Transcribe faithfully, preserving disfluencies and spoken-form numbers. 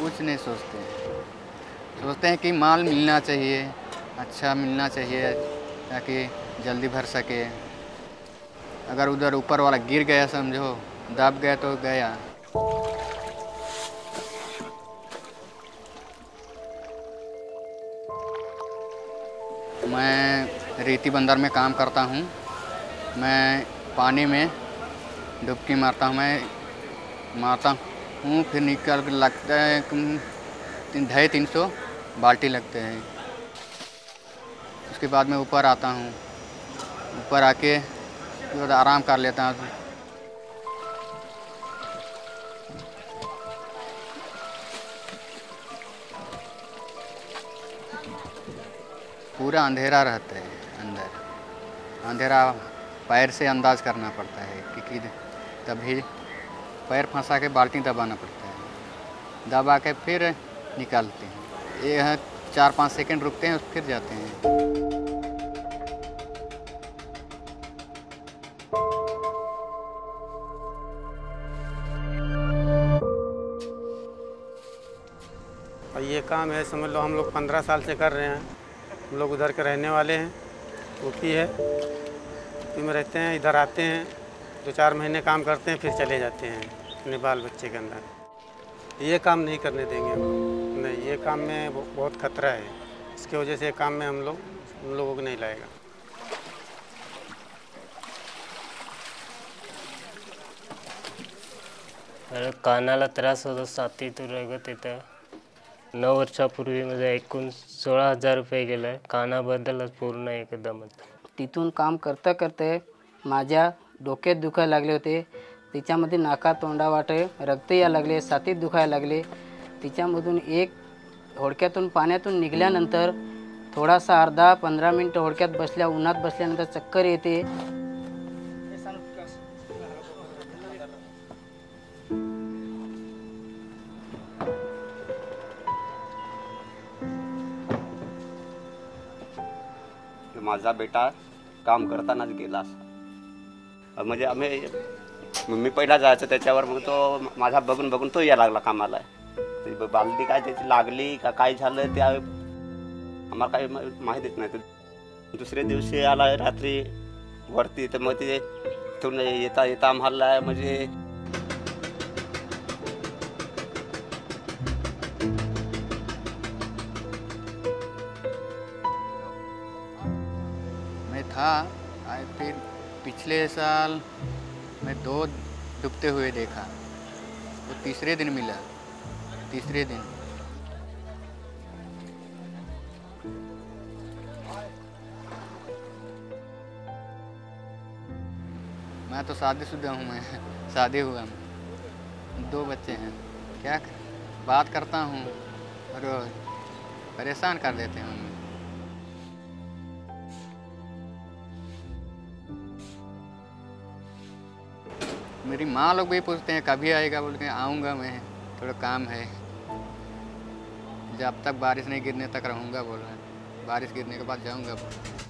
कुछ नहीं सोचते हैं। सोचते हैं कि माल मिलना चाहिए, अच्छा मिलना चाहिए ताकि जल्दी भर सके। अगर उधर ऊपर वाला गिर गया, समझो दब गया तो गया। मैं रेती बंदर में काम करता हूँ। मैं पानी में डुबकी मारता हूँ, मैं मारता हूँ फिर निकल कर लगता है ढाई तीन सौ बाल्टी लगते हैं। उसके बाद मैं ऊपर आता हूँ, ऊपर आके तो आराम कर लेता हूँ। पूरा अंधेरा रहता है अंदर, अंधेरा पैर से अंदाज करना पड़ता है क्योंकि तभी पैर फंसा के बाल्टी दबाना पड़ता है। दबा के फिर निकालते हैं, ये है चार पाँच सेकंड रुकते हैं फिर जाते हैं। और ये काम है, समझ लो हम लोग पंद्रह साल से कर रहे हैं। हम लोग उधर के रहने वाले हैं, टोपी है, टोपी में रहते हैं। इधर आते हैं, दो चार महीने काम करते हैं, फिर चले जाते हैं अपने बाल बच्चे के अंदर। ये काम नहीं करने देंगे हम लोग, नहीं। ये काम में बहुत खतरा है, इसकी वजह से काम में हम लोग हम लोगों को नहीं लाएगा। अरे कानाला त्रास होता, साथी तो रगत येतं। नौ वर्षापूर्वी माझा एकूण सोळा हजार रुपये गेला आहे कानाबद्दलच पूर्ण एकदमच। तिथून काम करता करता माझ्या डोक्यात दुखायला लागले होते, तिच्यामध्ये नाका तोंडावाटे रक्त या लागले, साथीत दुखायला लागले। तिच्यामधून एक होडक्यातून पाण्यातून निघाल्यानंतर थोडासा अर्धा पंधरा मिनटं होडक्यात बसल्या उन्हात बसल्यानंतर चक्कर येते। माझा बेटा काम करतानाच गेला, म्हणजे आम्ही मी पहिला जायचं त्याच्यावर, मग तो माझा बघून बघून तो यायला लागला कामाला। बाल्टी काय त्याची लागली का काय झालं ते आम्हाला काही माहितीच नाही। दुसऱ्या दिवशी आला रात्री वरती, तर मग ते इथून येता येता आम्हाला म्हणजे था। फिर पिछले साल मैं दो डूबते हुए देखा, वो तो तीसरे दिन मिला। तीसरे दिन मैं तो शादीशुदा हूँ, मैं शादी हुआ, मैं दो बच्चे हैं, क्या बात करता हूँ और परेशान कर देते हैं। मेरी माँ लोग भी पूछते हैं कभी आएगा, बोलते हैं आऊँगा, मैं थोड़ा काम है, जब तक बारिश नहीं गिरने तक रहूँगा बोल रहे हैं, बारिश गिरने के बाद जाऊँगा बोल रहे हैं।